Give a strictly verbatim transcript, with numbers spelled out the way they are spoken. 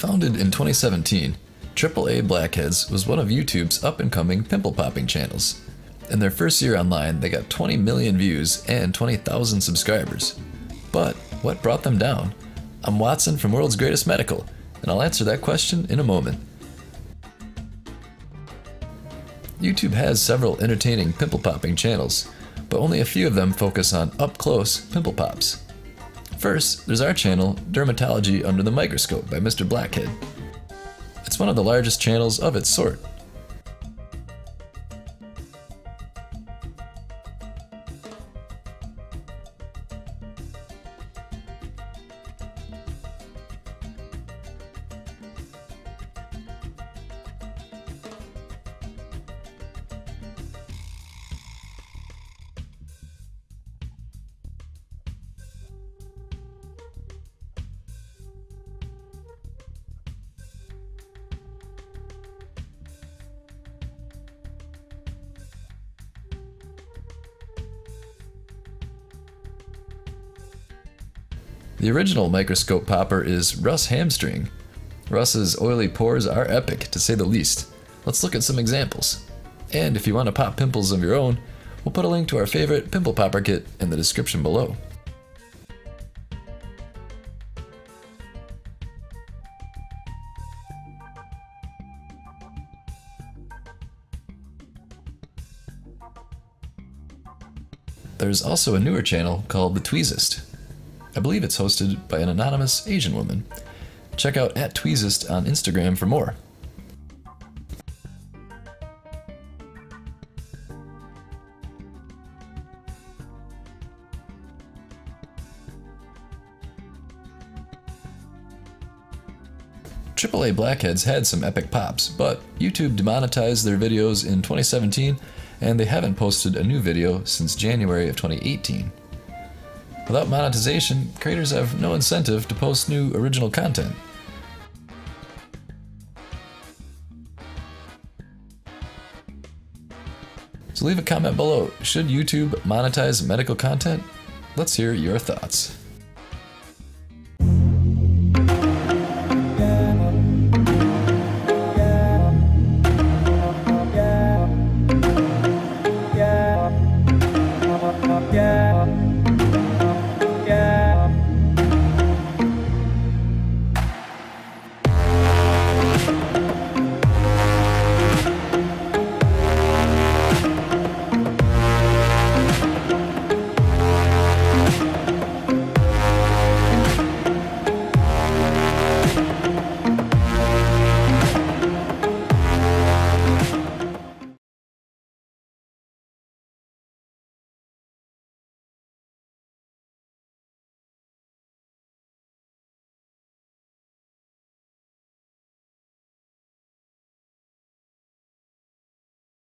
Founded in twenty seventeen, triple A Blackheads was one of YouTube's up-and-coming pimple-popping channels. In their first year online, they got twenty million views and twenty thousand subscribers. But what brought them down? I'm Watson from World's Greatest Medical, and I'll answer that question in a moment. YouTube has several entertaining pimple-popping channels, but only a few of them focus on up-close pimple pops. First, there's our channel, Dermatology Under the Microscope by Mister Blackhead. It's one of the largest channels of its sort. The original microscope popper is Russ Hamstring. Russ's oily pores are epic, to say the least. Let's look at some examples. And if you want to pop pimples of your own, we'll put a link to our favorite pimple popper kit in the description below. There's also a newer channel called The Tweezist. I believe it's hosted by an anonymous Asian woman. Check out at Tweezist on Instagram for more. triple A Blackheads had some epic pops, but YouTube demonetized their videos in twenty seventeen, and they haven't posted a new video since January of twenty eighteen. Without monetization, creators have no incentive to post new original content. So leave a comment below. Should YouTube monetize medical content? Let's hear your thoughts.